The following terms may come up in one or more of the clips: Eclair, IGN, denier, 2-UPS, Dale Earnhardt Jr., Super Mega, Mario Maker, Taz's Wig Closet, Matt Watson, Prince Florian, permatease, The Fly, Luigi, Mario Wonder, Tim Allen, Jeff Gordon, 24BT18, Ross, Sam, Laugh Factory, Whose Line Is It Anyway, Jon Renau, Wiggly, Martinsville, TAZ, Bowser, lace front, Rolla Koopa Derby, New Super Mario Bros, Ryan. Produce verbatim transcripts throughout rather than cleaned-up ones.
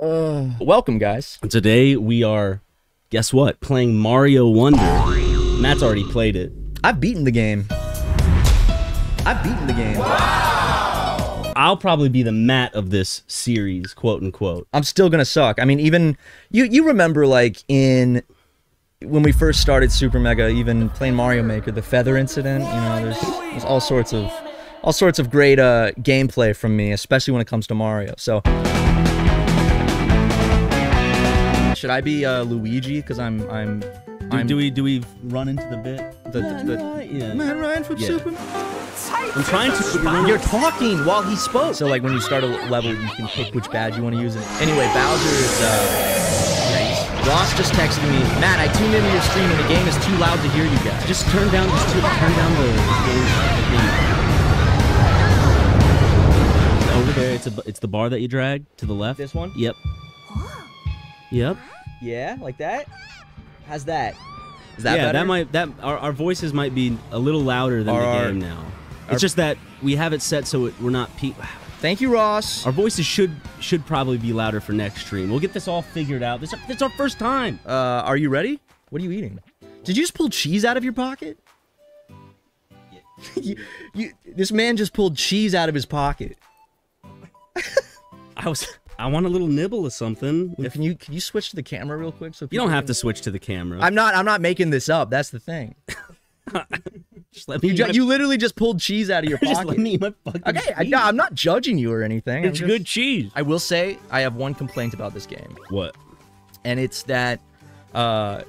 Uh, Welcome, guys. Today we are, guess what? Playing Mario Wonder. Matt's already played it. I've beaten the game. I've beaten the game. Wow! I'll probably be the Matt of this series, quote unquote. I'm still gonna suck. I mean, even you. You remember, like in when we first started Super Mega, even playing Mario Maker, the feather incident. You know, there's, there's all sorts of all sorts of great uh, gameplay from me, especially when it comes to Mario. So. Should I be uh, Luigi? Because I'm, I'm, do, I'm. Do we do we run into the bit? The, Man, the, the, Ryan, yeah. Man Ryan from yeah. Super. I'm trying to. You're talking while he spoke. So like when you start a level, you can pick which badge you want to use. And anyway, Bowser is. Uh, nice. Ross just texted me, Matt. I tuned into your stream and the game is too loud to hear you guys. Just turn down. Just turn down the. the, the, the Over there, it's a, it's the bar that you drag to the left. This one. Yep. Yep. Yeah, like that? How's that? Is that yeah, better? that might that our, our voices might be a little louder than our, the game now. Our, it's just that we have it set so it, we're not pe- Thank you, Ross. Our voices should should probably be louder for next stream. We'll get this all figured out. This it's our first time. Uh, are you ready? What are you eating? Did you just pull cheese out of your pocket? Yeah. you, you, this man just pulled cheese out of his pocket. I was. I want a little nibble of something. If, can you can you switch to the camera real quick? So you don't have can... to switch to the camera. I'm not I'm not making this up. That's the thing. just let me you, ju my... you literally just pulled cheese out of your pocket. Just let me eat my fucking okay, cheese. I, no, I'm not judging you or anything. It's just... good cheese. I will say I have one complaint about this game. What? And it's that uh,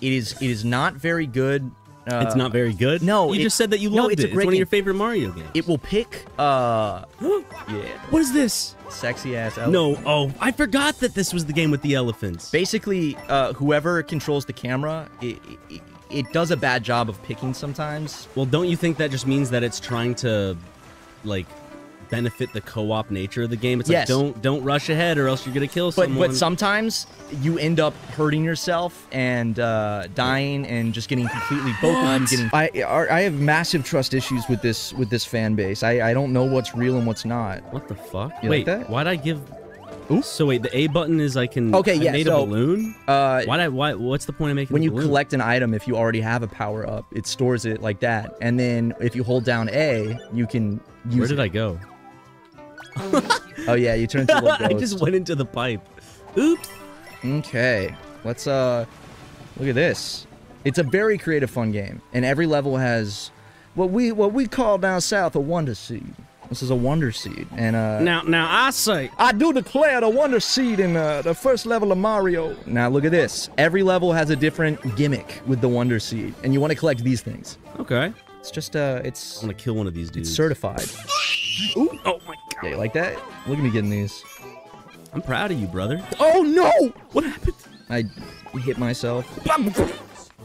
it is it is not very good. Uh, it's not very good? No. You it, just said that you no, loved it's it. It's one of your favorite Mario games. It will pick, uh... yeah. What is this? Sexy-ass elephant. No, oh, I forgot that this was the game with the elephants. Basically, uh, whoever controls the camera, it, it, it does a bad job of picking sometimes. Well, don't you think that just means that it's trying to, like... benefit the co-op nature of the game? It's yes. like don't don't rush ahead or else you're gonna kill someone. But, but sometimes you end up hurting yourself and uh, dying and just getting completely both of them getting. I I have massive trust issues with this with this fan base. I I don't know what's real and what's not. What the fuck? You wait, like that? Why'd I give? Ooh. So wait, the A button is I can. Okay, I yeah. Made so, a balloon. Uh, why? Did I, why? What's the point of making? When a balloon? You collect an item, if you already have a power up, it stores it like that, and then if you hold down A, you can. Use Where did it. I go? oh yeah, you turned into a little ghost. I just went into the pipe. Oops. Okay, let's uh, look at this. It's a very creative, fun game, and every level has what we what we call down south a wonder seed. This is a wonder seed, and uh. Now, now I say I do declare the wonder seed in uh, the first level of Mario. Now look at this. Every level has a different gimmick with the wonder seed, and you want to collect these things. Okay. It's just uh, it's. I'm gonna kill one of these dudes. It's certified. Ooh. Oh my god! Yeah, you like that? Look at me getting these. I'm proud of you, brother. Oh no! What happened? I hit myself.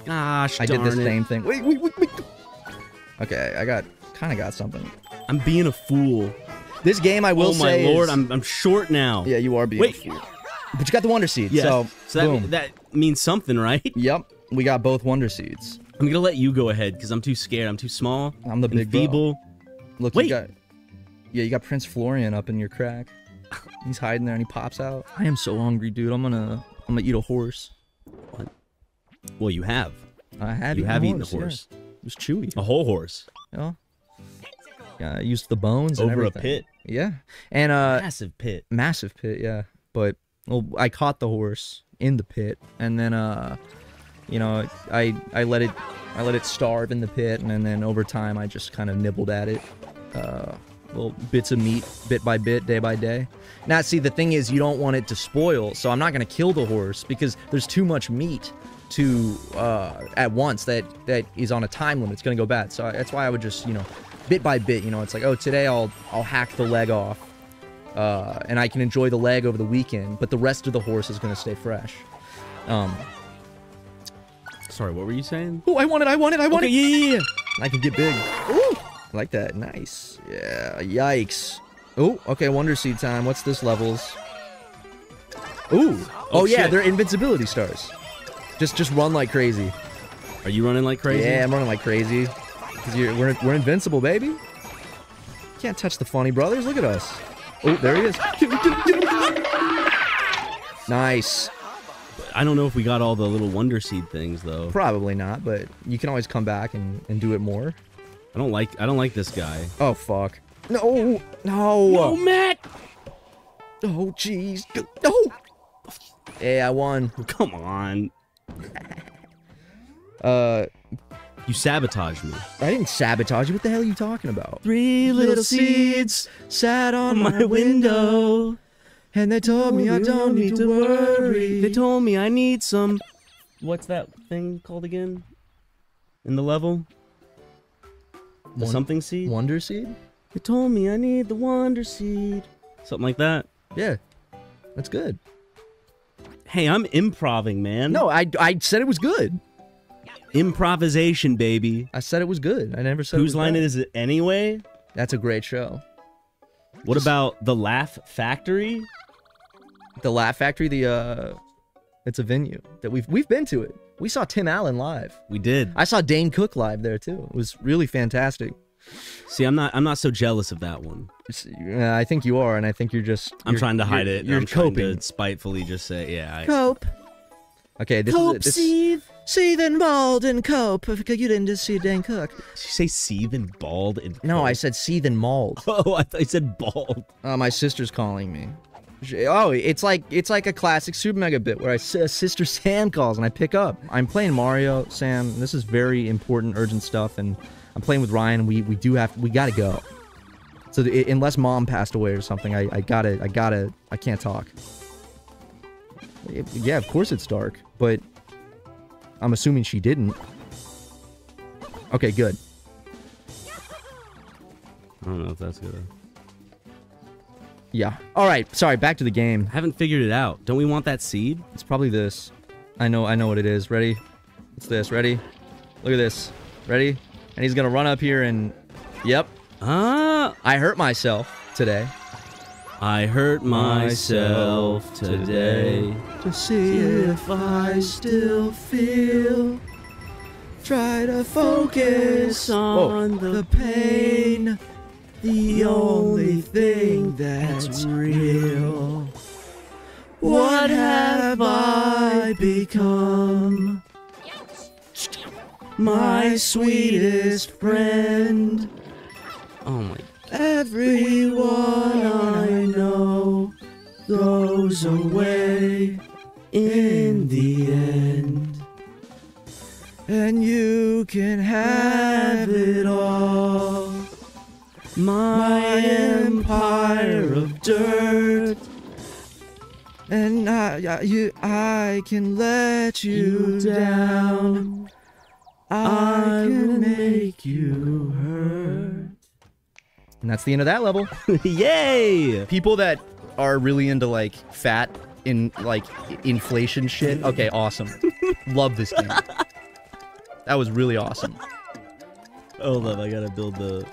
Gosh, I darn did the it. same thing. Wait, wait, wait, wait. Okay, I got kind of got something. I'm being a fool. This game, I will say. Oh my lord, is... I'm I'm short now. Yeah, you are being wait. a fool. But you got the wonder seed, yes. so so that mean, that means something, right? Yep, we got both wonder seeds. I'm gonna let you go ahead because I'm too scared. I'm too small. I'm the big feeble. Look, Wait. you got, yeah, you got Prince Florian up in your crack. He's hiding there and he pops out. I am so hungry, dude. I'm gonna, I'm gonna eat a horse. What? Well, you have. I have. You eaten have a eaten horse, a horse. Yeah. It was chewy. A whole horse. Yeah. Yeah. I used the bones over and everything. a pit. Yeah. And uh. Massive pit. Massive pit. Yeah. But well, I caught the horse in the pit, and then uh. You know, I I let it I let it starve in the pit, and then over time I just kind of nibbled at it, uh, little bits of meat, bit by bit, day by day. Now, see, the thing is, you don't want it to spoil, so I'm not gonna kill the horse because there's too much meat to uh, at once that that is on a time limit. It's gonna go bad, so that's why I would just you know, bit by bit. You know, it's like oh, today I'll I'll hack the leg off, uh, and I can enjoy the leg over the weekend, but the rest of the horse is gonna stay fresh. Um, Sorry, what were you saying? Oh, I want it, I want it, I want okay, it! Yeah, yeah, yeah! I can get big. Ooh! I like that, nice. Yeah, yikes. Oh, okay, Wonder Seed time. What's this levels? Ooh! Oh, oh yeah, shit. They're invincibility stars. Just just run like crazy. Are you running like crazy? Yeah, I'm running like crazy. Cause you're, we're, we're invincible, baby. Can't touch the funny brothers, look at us. Oh, there he is. Nice. I don't know if we got all the little Wonder Seed things though. Probably not, but you can always come back and, and do it more. I don't like I don't like this guy. Oh fuck. No, no. No, Matt. Oh jeez. No. Hey, I won. Come on. Uh You sabotaged me. I didn't sabotage you. What the hell are you talking about? Three little seeds sat on my window. And they told me I don't need to worry. They told me I need some... What's that thing called again? In the level? The something seed? Wonder seed? They told me I need the wonder seed. Something like that? Yeah. That's good. Hey, I'm improving, man. No, I, I said it was good. Improvisation, baby. I said it was good. I never said Whose Line Is It Anyway? That's a great show. What Just... about the Laugh Factory? The Laugh Factory, the uh it's a venue that we've we've been to it. We saw Tim Allen live. We did. I saw Dane Cook live there too. It was really fantastic. See, I'm not I'm not so jealous of that one. Uh, I think you are, and I think you're just I'm you're, trying to hide you're, it. You're I'm coping to spitefully just say, yeah, I cope. Okay, this cope, is this... Seethe. Seethe and bald and cope. You didn't just see Dane Cook. Did you say seethe and bald and cope? No, I said seethe and mauled. Oh, I thought you said bald. Uh, my sister's calling me. Oh, it's like it's like a classic Super Mega bit where I uh, Sister Sam calls and I pick up. I'm playing Mario, Sam. This is very important, urgent stuff, and I'm playing with Ryan. We we do have we gotta go. So it, unless Mom passed away or something, I I gotta I gotta I can't talk. It, yeah, of course it's dark, but I'm assuming she didn't. Okay, good. I don't know if that's good. Yeah. Alright, sorry, back to the game. I haven't figured it out. Don't we want that seed? It's probably this. I know I know what it is. Ready? It's this. Ready? Look at this. Ready? And he's gonna run up here and... Yep. Ah! I hurt myself today. I hurt myself today to see if I still feel. Try to focus on Whoa. the pain. The only thing that's real. What have I become? My sweetest friend. Oh my God. Everyone I know goes away in the end, and you can have it all. My empire of dirt, and I, you, I can let you down. I can make you hurt. And that's the end of that level. Yay! People that are really into, like, fat in, like, inflation shit. Okay, awesome. Love this game. That was really awesome. Hold up, I gotta build the...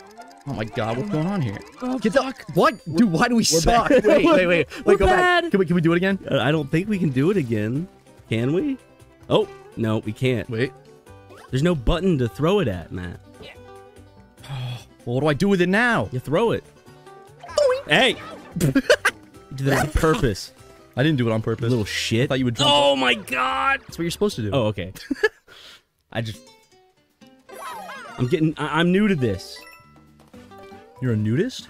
Oh my god, what's going on here? Oh, Get the... Fuck. What? We're, Dude, why do we suck? Wait, wait, wait, wait. We're wait, go bad. back. Can we, can we do it again? Uh, I don't think we can do it again. Can we? Oh, no, we can't. Wait. There's no button to throw it at, Matt. Well, what do I do with it now? You throw it. Boing. Hey! You did that on purpose. I didn't do it on purpose. Little shit. I thought you would jump. Oh my god! That's what you're supposed to do. Oh, okay. I just... I'm getting... I I'm new to this. You're a nudist?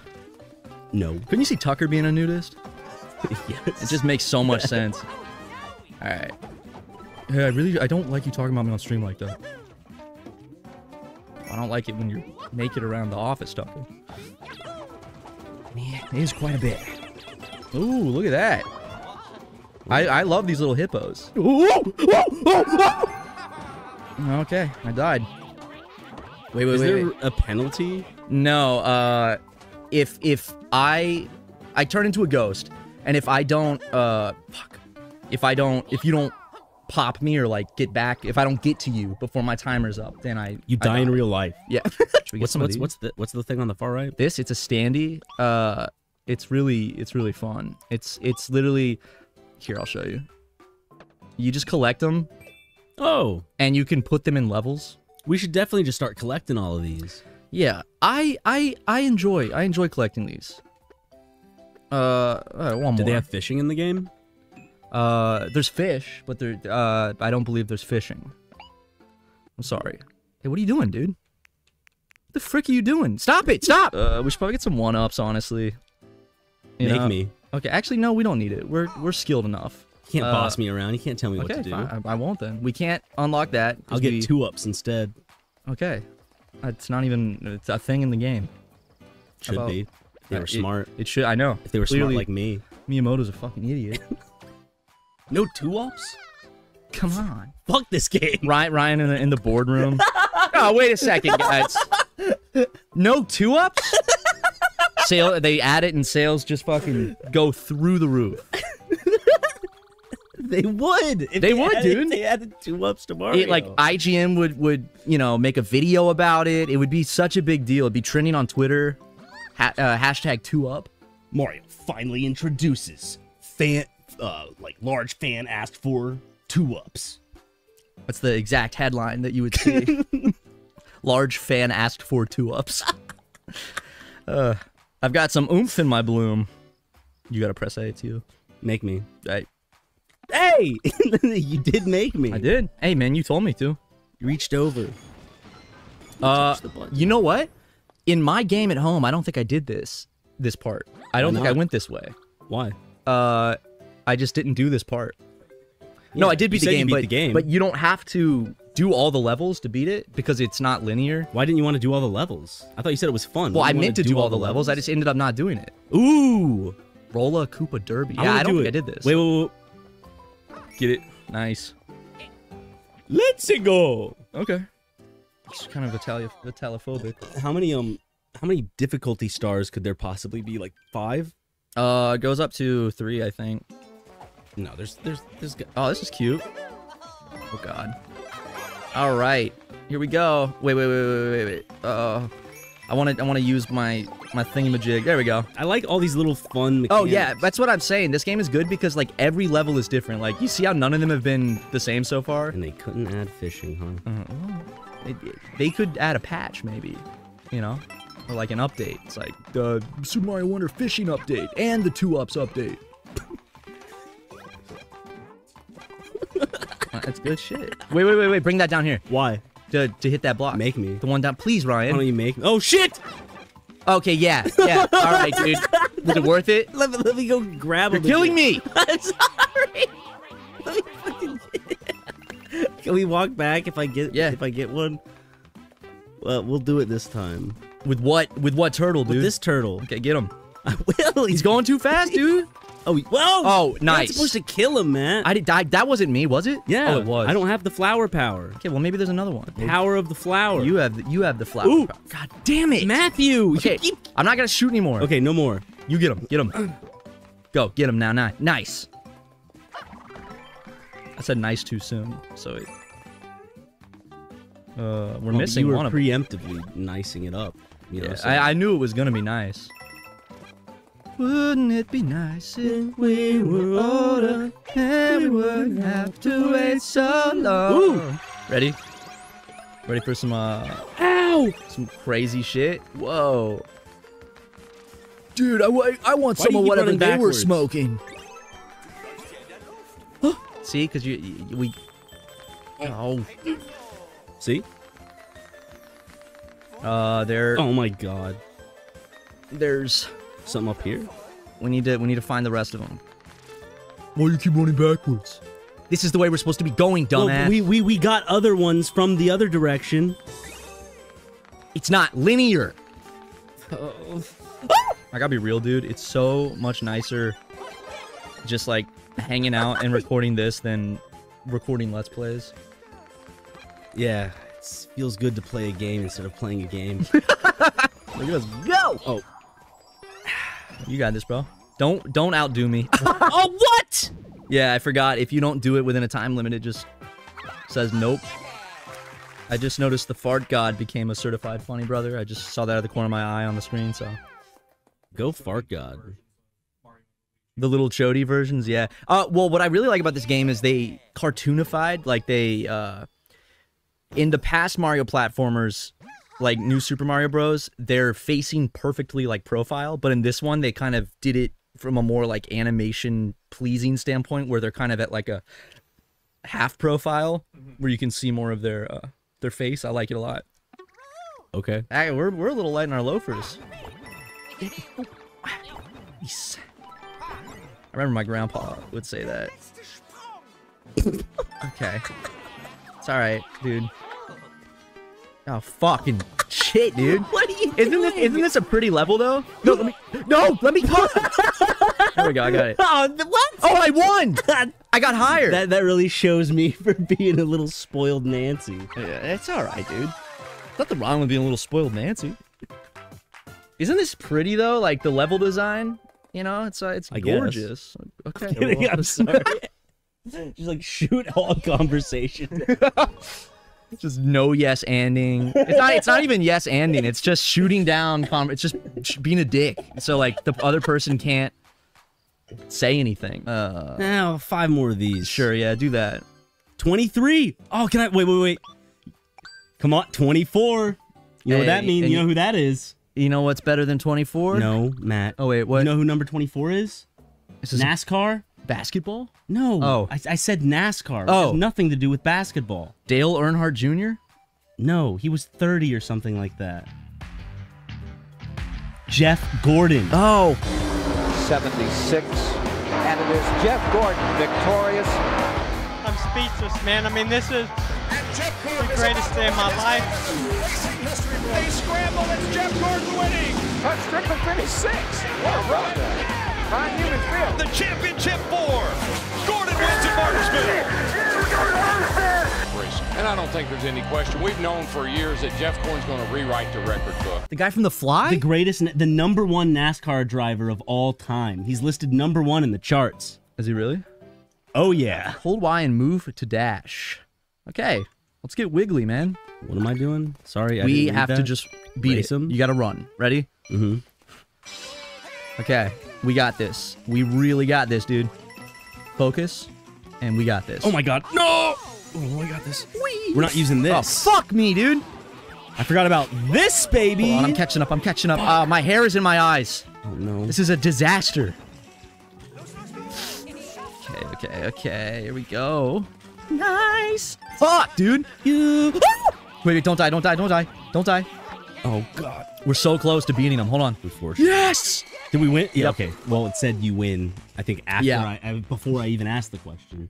No. Couldn't you see Tucker being a nudist? Yes. It just makes so much sense. Alright. Hey, I really... I don't like you talking about me on stream like that. I don't like it when you're naked around the office, Tucker. Man, it is quite a bit. Ooh, look at that. I, I love these little hippos. Ooh, ooh, ooh, ooh. Okay, I died. Wait, wait, is wait. Is there wait. a penalty? No, uh... If, if I... I turn into a ghost, and if I don't, uh... Fuck. If I don't... If you don't... pop me or like get back if I don't get to you before my timer's up, then I you die, I die. in real life. Yeah. what's, what's, what's the what's the thing on the far right? This it's a standee. Uh, it's really it's really fun. It's it's literally here. I'll show you. You just collect them. Oh. And you can put them in levels. We should definitely just start collecting all of these. Yeah. I I I enjoy I enjoy collecting these. Uh, I want more. Do they have fishing in the game? Uh, there's fish, but there, uh, I don't believe there's fishing. I'm sorry. Hey, what are you doing, dude? What the frick are you doing? Stop it! Stop! Uh, we should probably get some one-ups, honestly. You Make know? me. Okay, actually, no, we don't need it. We're, we're skilled enough. You can't uh, boss me around. You can't tell me okay, what to do. I, I won't then. We can't unlock that. I'll get we... two-ups instead. Okay. It's not even it's a thing in the game. Should about... be. If they were smart. It, it should. I know. If they were Clearly, smart like me. Miyamoto's a fucking idiot. No two-ups? Come on. Fuck this game. Ryan, Ryan in the, in the boardroom. Oh, wait a second, guys. No two-ups? Sale, they add it and sales just fucking go through the roof. They would. If they, they would, added, dude. They added two ups to Mario. It, like I G N would, would, you know, make a video about it. It would be such a big deal. It'd be trending on Twitter. Ha uh, hashtag two up. Mario finally introduces fan, uh, like large fan asked for two ups. That's the exact headline that you would see. Large fan asked for two ups. uh, I've got some oomph in my bloom. You gotta press A too. Make me. I Hey! You did make me. I did. Hey, man, you told me to. You reached over. You uh, you know what? In my game at home, I don't think I did this. This part. I don't Why think not? I went this way. Why? Uh, I just didn't do this part. Yeah, no, I did beat, the game, beat but, the game, but you don't have to do all the levels to beat it because it's not linear. Why didn't you want to do all the levels? I thought you said it was fun. Well, I meant to do, do all, all the levels. levels. I just ended up not doing it. Ooh! Rolla Koopa Derby. I yeah, I don't do think it. I did this. Wait, wait, wait. Get it. Nice. Let's go. Okay. It's kind of Itali Italophobic. How many um how many difficulty stars could there possibly be? Like five? Uh it goes up to three, I think. No, there's there's there's oh, this is cute. Oh god. Alright. Here we go. Wait, wait, wait, wait, wait, wait. Uh I wanna I wanna use my my thingamajig. There we go. I like all these little fun mechanics. Oh yeah, that's what I'm saying. This game is good because like every level is different. Like you see how none of them have been the same so far. And they couldn't add fishing, huh? Uh, well, it, it, they could add a patch maybe, you know, or like an update. It's like the Super Mario Wonder fishing update and the two ups update. That's good shit. Wait, wait, wait, wait. Bring that down here. Why? To, to hit that block. Make me. The one down. Please, Ryan. Why don't you make me? Oh, shit! Okay, yeah. Yeah. All right, dude. Was it worth it? Let me, let me go grab him. You're killing me! I'm sorry! Let me fucking get... Can we walk back if I get yeah. if I get one? Well, we'll do it this time. With what? With what turtle, dude? With this turtle. Okay, get him. I will. He's going too fast, dude. Oh, whoa! Oh, nice. You're not supposed to kill him, man. I did. I, that wasn't me, was it? Yeah, oh, it was. I don't have the flower power. Okay, well maybe there's another one. The power of the flower. You have. The, you have the flower. Ooh! Power. God damn it, Matthew! Okay, you, you... I'm not gonna shoot anymore. Okay, no more. You get him. Get him. Go, get him now. Now, nice. I said nice too soon, so it. Uh, we're well, missing you were one of them. Preemptively nicing it up. You know, yeah, so. I, I knew it was gonna be nice. Wouldn't it be nice if we were older and we wouldn't have to wait so long? Ooh. Ready? Ready for some, uh... Ow! Some crazy shit? Whoa. Dude, I, I want Why some of whatever they backwards? were smoking. See? Because you, you... We... Oh. See? Uh, there... Oh my god. There's... Something up here. We need to. We need to find the rest of them. Why do you keep running backwards? This is the way we're supposed to be going, dumbass. Look, we we we got other ones from the other direction. It's not linear. Uh-oh. I gotta be real, dude. It's so much nicer, just like hanging out and recording this than recording Let's Plays. Yeah, it feels good to play a game instead of playing a game. Look at us go! Oh. You got this, bro. Don't don't outdo me. Oh, what? Yeah, I forgot. If you don't do it within a time limit, it just says nope. I just noticed the fart god became a certified funny brother. I just saw that out of the corner of my eye on the screen, so... Go fart god. The little Chody versions, yeah. Uh, well, what I really like about this game is they cartoonified, like they... Uh, in the past Mario platformers... Like New Super Mario Bros, they're facing perfectly like profile, but in this one they kind of did it from a more like animation pleasing standpoint, where they're kind of at like a half profile, mm-hmm. where you can see more of their uh, their face. I like it a lot. Okay. Hey, we're we're a little light in our loafers. I remember my grandpa would say that. Okay. It's all right, dude. Oh, fucking shit, dude. What are you isn't doing? This, isn't this a pretty level, though? No, let me... No, let me... There we go, I got it. Oh, what? Oh, I won! I got higher! That, that really shows me for being a little spoiled Nancy. Yeah, it's all right, dude. Nothing wrong with being a little spoiled Nancy. Isn't this pretty, though? Like, the level design? You know, it's uh, it's I gorgeous. Guess. Okay. I'm kidding, well, I'm sorry. Just, like, shoot all conversation. Just no yes anding. It's not. It's not even yes anding. It's just shooting down. It's just being a dick. So like the other person can't say anything. Uh, now five more of these. Sure. Yeah. Do that. twenty-three. Oh, can I? Wait. Wait. Wait. Come on. twenty-four. You know hey, what that means. You know who that is. You know what's better than twenty-four? No, Matt. Oh wait. What? You know who number twenty-four is? This is NASCAR. Basketball? No. Oh. I, I said NASCAR. It oh. has nothing to do with basketball. Dale Earnhardt Junior? No, he was thirty or something like that. Jeff Gordon. Oh. seventy-six. And it is Jeff Gordon, victorious. I'm speechless, man. I mean, this is the greatest day of my life. They scramble, it's Jeff Gordon winning. That's triple finish six. What a run. The championship four. Gordon wins at Martinsville. And I don't think there's any question. We've known for years that Jeff Gordon's going to rewrite the record book. The guy from The Fly? The greatest, the number one NASCAR driver of all time. He's listed number one in the charts. Is he really? Oh, yeah. Hold Y and move to dash. Okay. Let's get Wiggly, man. What am I doing? Sorry, I We didn't have that. to just beat Race it. Him. You got to run. Ready? Mm-hmm. Okay, we got this. We really got this, dude. Focus, and we got this. Oh my god, no! Oh, I got this. Whee! We're not using this. Oh, fuck me, dude! I forgot about this, baby! Hold on, I'm catching up, I'm catching up. Uh, my hair is in my eyes. Oh no. This is a disaster. Okay, okay, okay, here we go. Nice! Fuck, dude! You. Wait, wait, don't die, don't die, don't die, don't die. Oh god. We're so close to beating them. Hold on. Before. Yes! Did we win? Yeah, yep. Okay. Well, it said you win, I think, after yeah. I, before I even asked the question.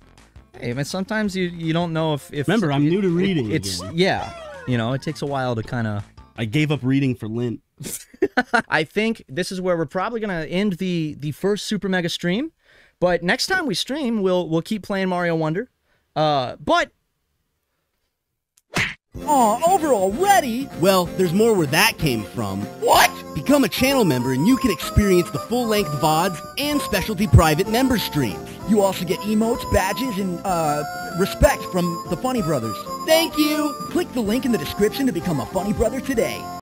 Hey, but sometimes you, you don't know if... if Remember, I'm it, new to reading. It, it's again. Yeah. You know, it takes a while to kind of... I gave up reading for Lent. I think this is where we're probably going to end the, the first Super Mega stream. But next time we stream, we'll, we'll keep playing Mario Wonder. Uh, but... Aw, oh, over already? Well, there's more where that came from. What? Become a channel member and you can experience the full-length V O Ds and specialty private member streams. You also get emotes, badges, and, uh, respect from the Funny Brothers. Thank you! Click the link in the description to become a Funny Brother today.